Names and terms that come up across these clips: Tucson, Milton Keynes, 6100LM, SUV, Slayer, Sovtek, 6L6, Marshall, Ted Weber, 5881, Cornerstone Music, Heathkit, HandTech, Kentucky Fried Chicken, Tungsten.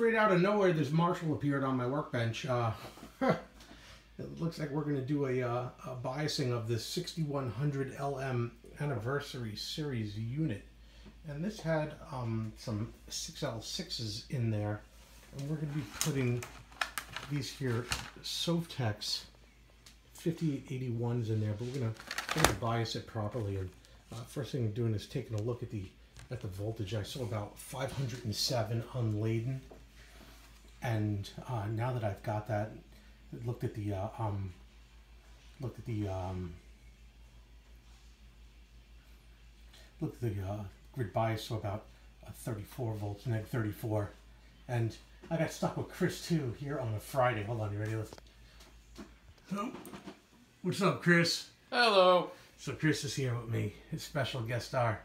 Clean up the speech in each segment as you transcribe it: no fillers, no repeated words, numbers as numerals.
straight out of nowhere, this Marshall appeared on my workbench. It looks like we're going to do a biasing of the 6100 LM Anniversary Series unit. And this had some 6L6s in there. And we're going to be putting these here Sovtek's 5881s in there, but we're going to bias it properly. And first thing we're doing is taking a look at the voltage. I saw about 507 unladen, and now that I've got that, looked at the grid bias, so about 34 volts, neg 34, and I got stuck with Chris too here on a Friday. Hold on, you ready? Let's... So, what's up, Chris? Hello. So Chris is here with me, his special guest star,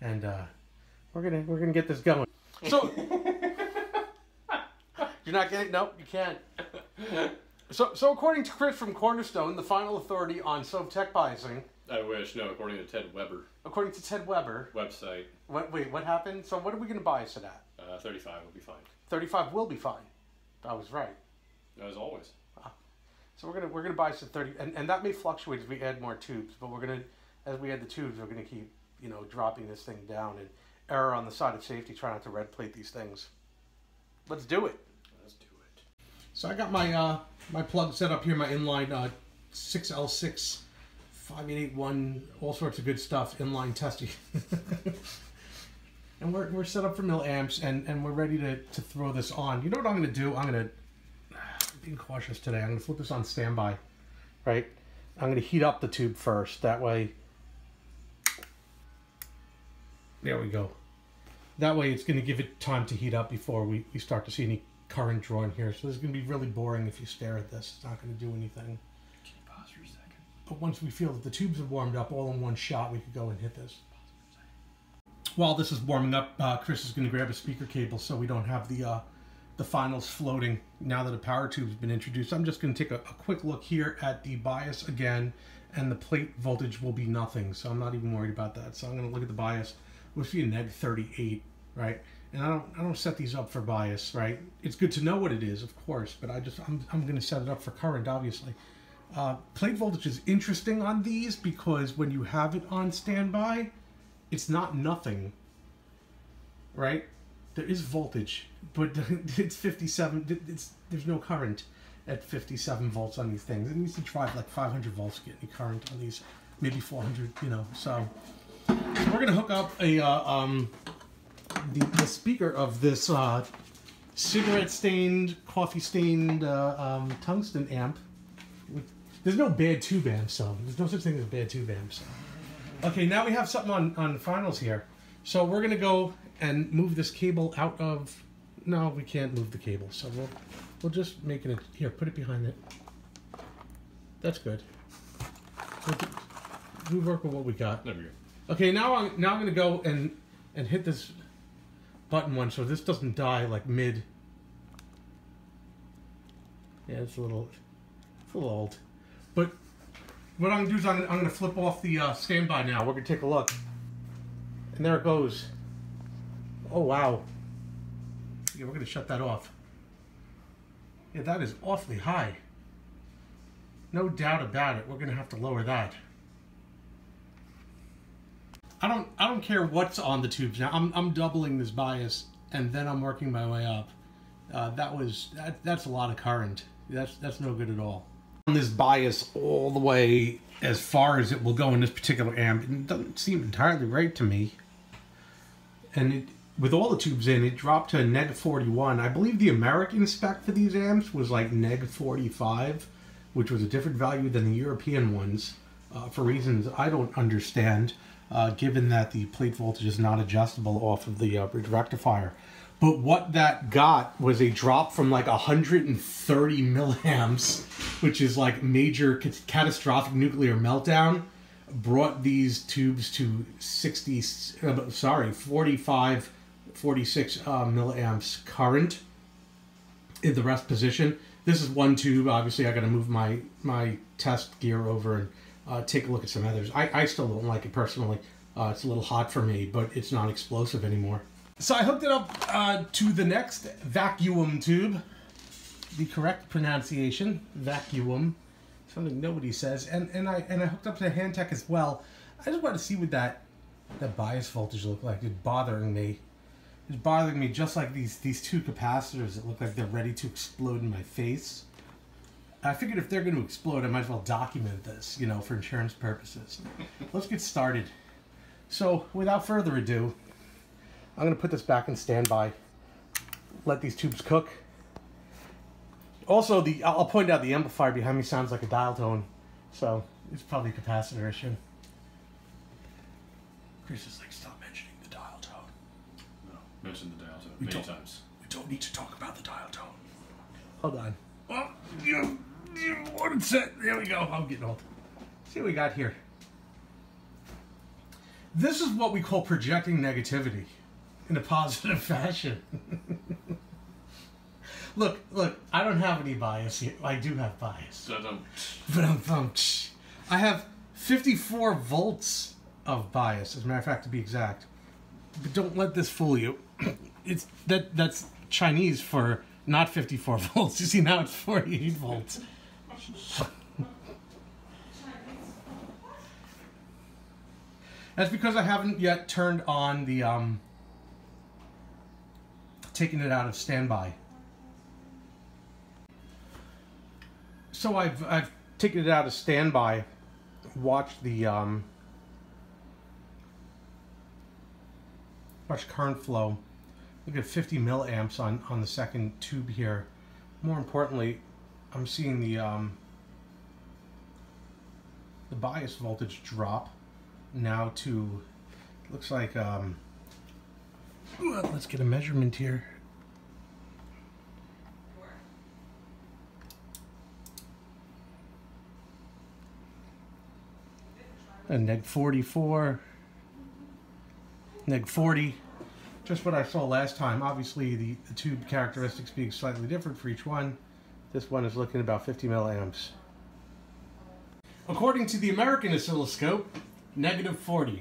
and we're gonna get this going. So you're not getting? Nope, you can't. So according to Chris from Cornerstone, the final authority on Sovtek biasing. I wish. No, according to Ted Weber. According to Ted Weber. Website. Wait, what happened? So what are we gonna bias it at? 35 will be fine. 35 will be fine. I was right. As always. So we're gonna bias at 30, and that may fluctuate as we add more tubes. But as we add the tubes, we're gonna keep, you know, dropping this thing down, and error on the side of safety. Try not to red plate these things. Let's do it. Let's do it. So I got my my plug set up here, my inline 6L6, 5881, all sorts of good stuff, inline testing. And we're set up for milliamps, and we're ready to throw this on. You know what I'm gonna do? Being cautious today. I'm going to flip this on standby, right? I'm going to heat up the tube first. That way, there we go. That way it's going to give it time to heat up before we start to see any current drawn here. So this is going to be really boring if you stare at this. It's not going to do anything. Can you pause for a second? But once we feel that the tubes have warmed up all in one shot, we could go and hit this. While this is warming up, Chris is going to grab a speaker cable so we don't have the finals floating. Now that a power tube's been introduced, I'm just going to take a quick look here at the bias again, and the plate voltage will be nothing, so I'm not even worried about that. So I'm going to look at the bias. We'll see a neg 38, right? And I don't set these up for bias, right? It's good to know what it is, of course, but I'm going to set it up for current, obviously. Plate voltage is interesting on these because when you have it on standby, it's not nothing, right? There is voltage, but it's 57, there's no current at 57 volts on these things. It needs to drive like 500 volts to get any current on these, maybe 400, you know. So we're gonna hook up the speaker of this cigarette-stained, coffee-stained tungsten amp. There's no bad tube amps, so there's no such thing as bad tube amps. So. Okay, now we have something on finals here. So we're gonna go and move this cable out of, no, we can't move the cable. So we'll just make it, here, put it behind it. That's good. We work with what we got. There we go. Okay, now I'm gonna go and hit this button one so this doesn't die like mid. Yeah, it's a little old. But what I'm gonna do is I'm gonna flip off the standby now. We're gonna take a look. And there it goes. Oh wow. Yeah, we're gonna shut that off. Yeah, that is awfully high. No doubt about it. We're gonna have to lower that. I don't care what's on the tubes now. I'm doubling this bias, and then I'm working my way up. That's a lot of current. That's no good at all. This bias all the way as far as it will go in this particular amp. It doesn't seem entirely right to me. And it, with all the tubes in, it dropped to neg 41. I believe the American spec for these amps was like neg 45, which was a different value than the European ones, for reasons I don't understand, given that the plate voltage is not adjustable off of the bridge rectifier. But what that got was a drop from like 130 milliamps, which is like major catastrophic nuclear meltdown, brought these tubes to 45, 46 milliamps current in the rest position. This is one tube. Obviously, I got to move my test gear over and take a look at some others. I still don't like it personally. It's a little hot for me, but it's not explosive anymore. So I hooked it up to the next vacuum tube. The correct pronunciation, vacuum. Something nobody says. And I hooked up to HandTech as well. I just wanted to see what that bias voltage looked like. It's bothering me. It's bothering me just like these two capacitors that look like they're ready to explode in my face. I figured if they're going to explode, I might as well document this, you know, for insurance purposes. Let's get started. So without further ado, I'm going to put this back in standby, let these tubes cook. Also, I'll point out the amplifier behind me sounds like a dial tone, so it's probably a capacitor issue. Chris is like, stop mentioning the dial tone. No, mention the dial tone many times. We don't need to talk about the dial tone. Hold on. Well, you want it set. There we go. I'm getting old. See what we got here. This is what we call projecting negativity in a positive fashion. Look, I don't have any bias here. I do have bias. But I have 54 volts of bias, as a matter of fact, to be exact. But don't let this fool you. It's that's Chinese for not 54 volts. You see, now it's 48 volts. That's because I haven't yet turned on the taking it out of standby. So I've taken it out of standby, watched the watch current flow. Look at 50 milliamps on the second tube here. More importantly, I'm seeing the bias voltage drop now to, looks like, let's get a measurement here. A -44, -40. Just what I saw last time. Obviously, the tube characteristics being slightly different for each one. This one is looking about 50 milliamps. According to the American oscilloscope, -40.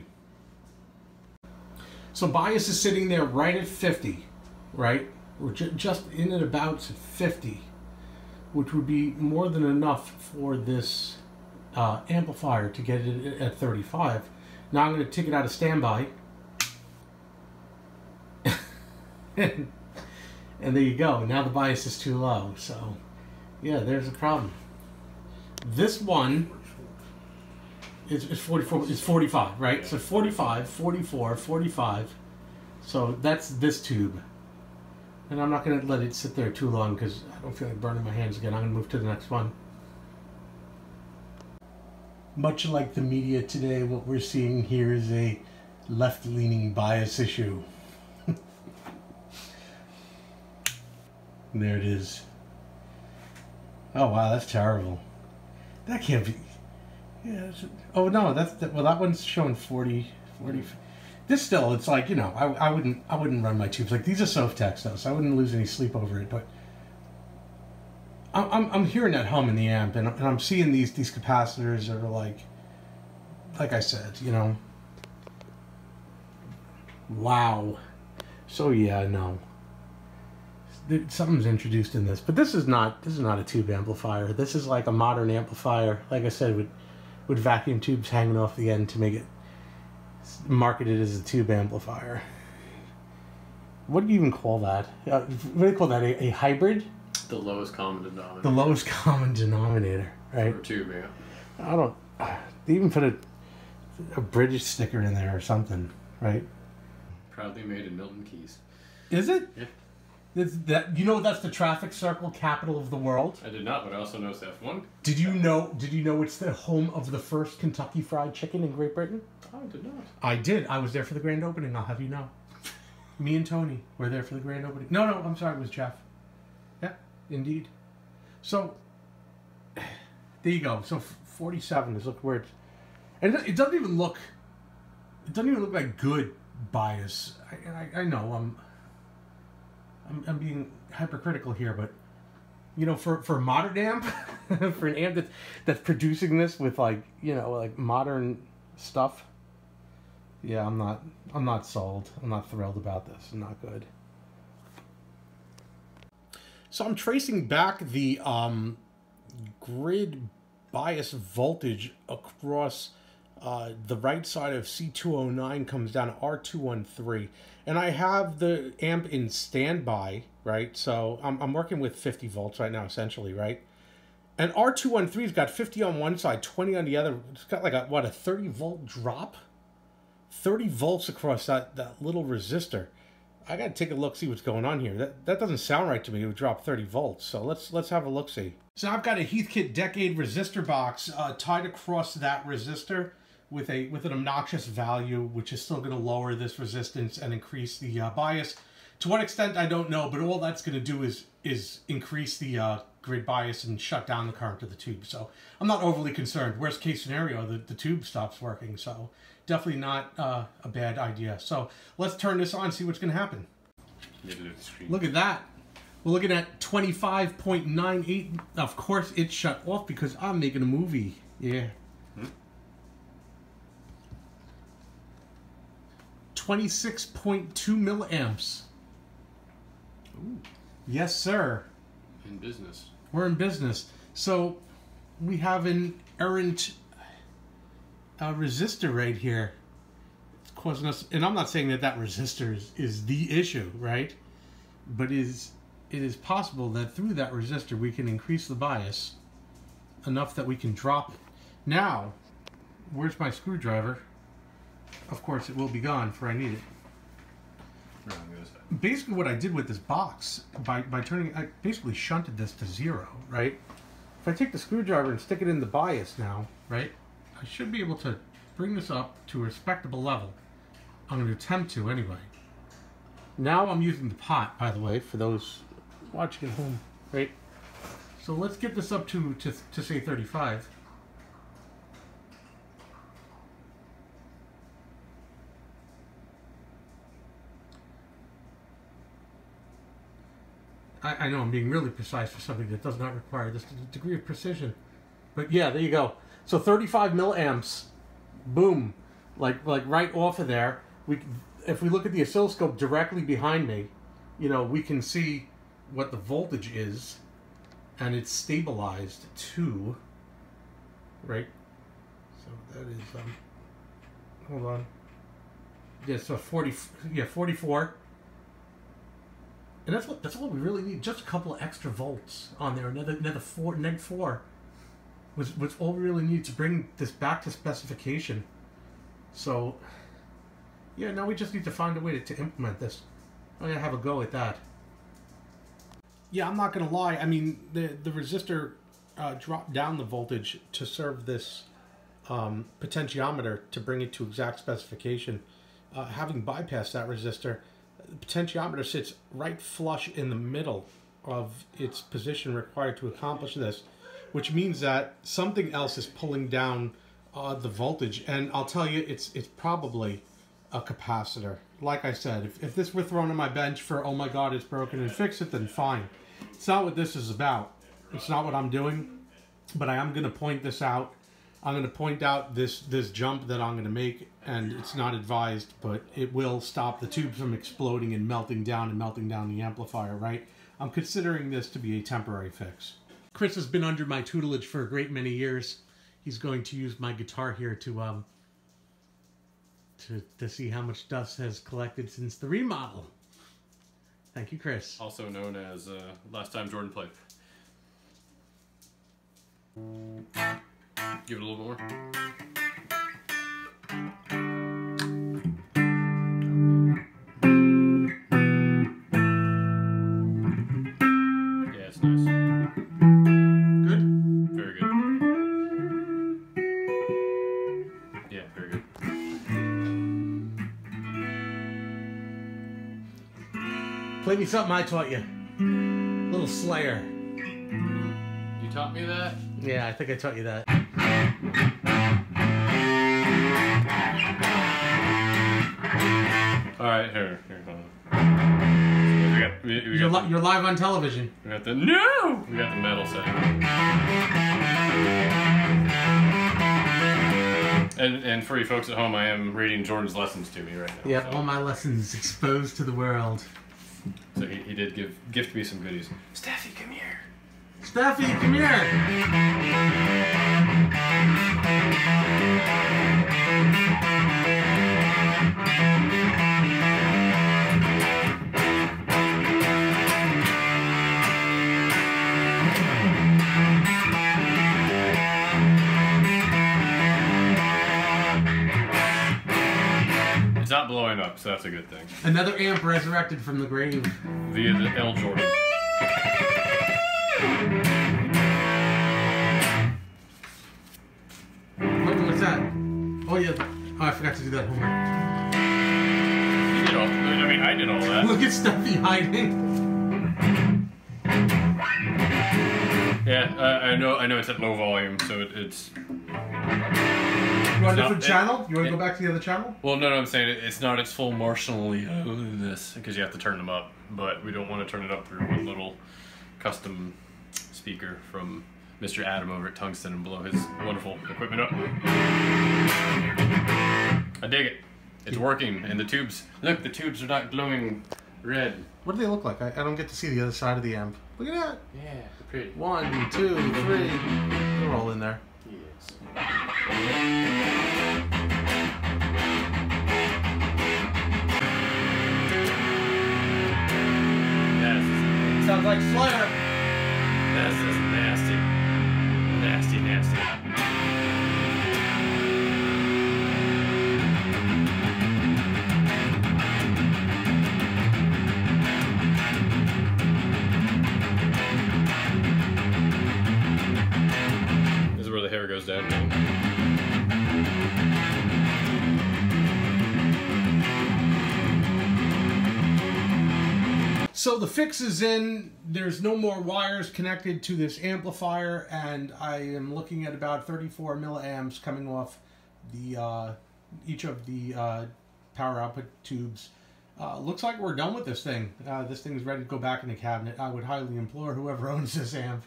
So bias is sitting there right at 50, right? We're just in and about 50, which would be more than enough for this amplifier to get it at 35. Now I'm going to take it out of standby. And there you go. Now the bias is too low. So, yeah, there's a problem. This one is 44. It's 45, right? So 45, 44, 45. So that's this tube. And I'm not going to let it sit there too long because I don't feel like burning my hands again. I'm going to move to the next one. Much like the media today, what we're seeing here is a left-leaning bias issue. There it is. Oh wow, that's terrible. That can't be. Yeah. Oh no, well that one's showing 40. This still, it's like, you know, I wouldn't run my tubes. Like, these are Sovtek though, so I wouldn't lose any sleep over it. But I'm hearing that hum in the amp, and I'm seeing these capacitors that are like I said, you know. Wow. So yeah, no. Something's introduced in this, but this is not a tube amplifier. This is like a modern amplifier, like I said, with vacuum tubes hanging off the end to make it marketed as a tube amplifier. What do you even call that? What do they call that? A hybrid? The lowest common denominator. The lowest common denominator, right? Or tube, yeah. I don't. They even put a British sticker in there or something, right? Proudly made in Milton Keynes. Is it? Yeah. You know that's the traffic circle capital of the world? I did not, but I also noticed F1. Did you know it's the home of the first Kentucky Fried Chicken in Great Britain? I did not. I did. I was there for the grand opening, I'll have you know. Me and Tony were there for the grand opening. No, I'm sorry, it was Jeff. Yeah, indeed. So, there you go. So 47 is, look where it's... And it doesn't even look... It doesn't even look like good bias. I know, I'm being hypercritical here, but you know, for a modern amp, for an amp that's producing this with, like, you know, like modern stuff, Yeah, I'm not sold. I'm not thrilled about this. I'm not good. So I'm tracing back the grid bias voltage across the right side of C209 comes down to R213. And I have the amp in standby, right? So I'm working with 50 volts right now, essentially, right? And R213's got 50 on one side, 20 on the other. It's got like a 30 volt drop? 30 volts across that little resistor. I gotta take a look, see what's going on here. That doesn't sound right to me. It would drop 30 volts. So let's have a look, see. So I've got a Heathkit Decade resistor box tied across that resistor with an obnoxious value, which is still gonna lower this resistance and increase the bias. To what extent, I don't know, but all that's gonna do is increase the grid bias and shut down the current of the tube. So I'm not overly concerned. Worst case scenario, the tube stops working. So definitely not a bad idea. So let's turn this on, see what's gonna happen. Middle of the screen. Look at that. We're looking at 25.98. Of course it shut off because I'm making a movie. Yeah. 26.2 milliamps. Ooh. Yes, sir. In business. We're in business. So we have an errant resistor right here. It's causing us, and I'm not saying that resistor is the issue, right? But it is possible that through that resistor we can increase the bias enough that we can drop it. Now, where's my screwdriver? Of course, it will be gone for I need it. Basically what I did with this box, by turning, I basically shunted this to zero, right? If I take the screwdriver and stick it in the bias now, right, I should be able to bring this up to a respectable level. I'm going to attempt to anyway. Now I'm using the pot, by the way, for those watching at home, right? So let's get this up to say 35. I know I'm being really precise for something that does not require this degree of precision. But yeah, there you go. So 35 milliamps, boom, like right off of there. If we look at the oscilloscope directly behind me, you know, we can see what the voltage is, and it's stabilized to, right? So that is, hold on. Yeah, so 44. And that's all we really need, just a couple of extra volts on there, another neg four was all we really need to bring this back to specification. So yeah, now we just need to find a way to implement this. I'm gonna have a go at that. Yeah, I'm not gonna lie, I mean the resistor dropped down the voltage to serve this potentiometer to bring it to exact specification. Having bypassed that resistor, the potentiometer sits right flush in the middle of its position required to accomplish this, which means that something else is pulling down the voltage, and I'll tell you, it's probably a capacitor. Like I said, if this were thrown on my bench for, oh my god, it's broken and fix it, then fine. It's not what this is about. It's not what I'm doing, but I am going to point this out. I'm going to point out this jump that I'm going to make, and it's not advised, but it will stop the tube from exploding and melting down the amplifier, right? I'm considering this to be a temporary fix. Chris has been under my tutelage for a great many years. He's going to use my guitar here to see how much dust has collected since the remodel. Thank you, Chris. Also known as last time Jordan played. Give it a little more. Yeah, it's nice. Good? Very good. Yeah, very good. Play me something I taught you. A little Slayer. You taught me that? Yeah, I think I taught you that. All right, here, hold on. You're live on television. We got the no. We got the metal setting, And for you folks at home, I am reading Jordan's lessons to me right now. Yeah, so all my lessons exposed to the world. So he did gift me some goodies. Staffy, come here. Staffy, come here. It's not blowing up, so that's a good thing. Another amp resurrected from the grave. Via the L Jordan. What's that? Oh yeah. Oh, I forgot to do that homework. You did all. I mean, I did all that. Look at Stuffy hiding. Yeah, I know. It's at low volume, so it's. You want a different channel? You want to go back to the other channel? Well, no, I'm saying it's not its full Marshall-ness because you have to turn them up, but we don't want to turn it up through one little custom speaker from Mr. Adam over at Tungsten and blow his wonderful equipment up. I dig it. It's working, and the tubes, look, the tubes are not glowing red. What do they look like? I don't get to see the other side of the amp. Look at that. Yeah, pretty. 1, 2, 3. They're all in there. Yes. Sounds like Slayer. This is nasty. Nasty, nasty. This is where the hair goes down. So the fix is in, there's no more wires connected to this amplifier, and I am looking at about 34 milliamps coming off the each of the power output tubes. Looks like we're done with this thing. This thing is ready to go back in the cabinet. I would highly implore whoever owns this amp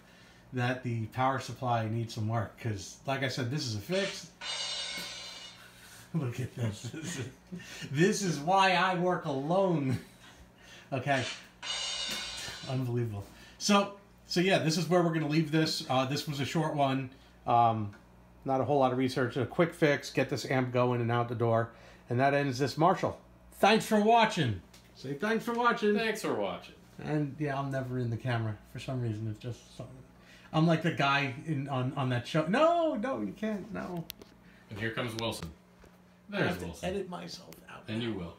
that the power supply needs some work, because like I said, this is a fix. Look at this. This is why I work alone. Okay. Unbelievable. So yeah, this is where we're going to leave this. This was a short one. Not a whole lot of research. A quick fix. Get this amp going and out the door. And that ends this Marshall. Thanks for watching. Say thanks for watching. Thanks for watching. And yeah, I'm never in the camera. For some reason, it's just something. I'm like the guy on that show. No, you can't. No. And here comes Wilson. There's Wilson. I have to edit myself out. And you will.